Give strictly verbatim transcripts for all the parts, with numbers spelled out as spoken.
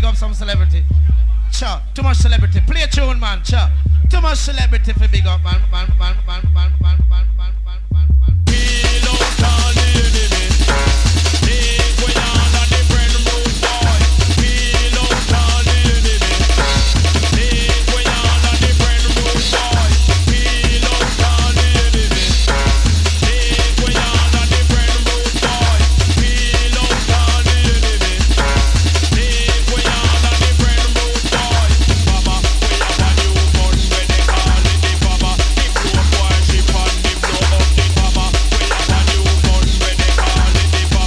become some celebrity. Cha, too much celebrity. Play a tune, man. Cha, too much celebrity for big up, man, man, man, man, man, man, man, man, man, man, man. We don't call the enemy. Take we on a different road, boy. We don't call the enemy. Take we on a different road, boy. We don't call the enemy. Take we on a different road, boy. We don't call the enemy. Take we on a different road, boy. Mama, we have a new gun when they call it the Baba. The poor boy ship on the blow up the Baba.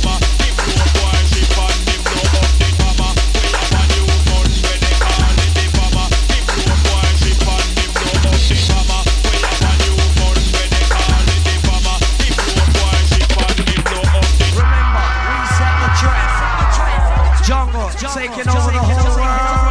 We have a new gun when they call it the Baba. The poor boy ship on the blow up the Baba. We have a new gun when they call it the Baba. The poor boy ship on the blow up the Baba. We have a new gun when they call it the Baba. The poor boy ship on the blow up the Baba. Remember, we set the trend. Jungle taking over the whole world.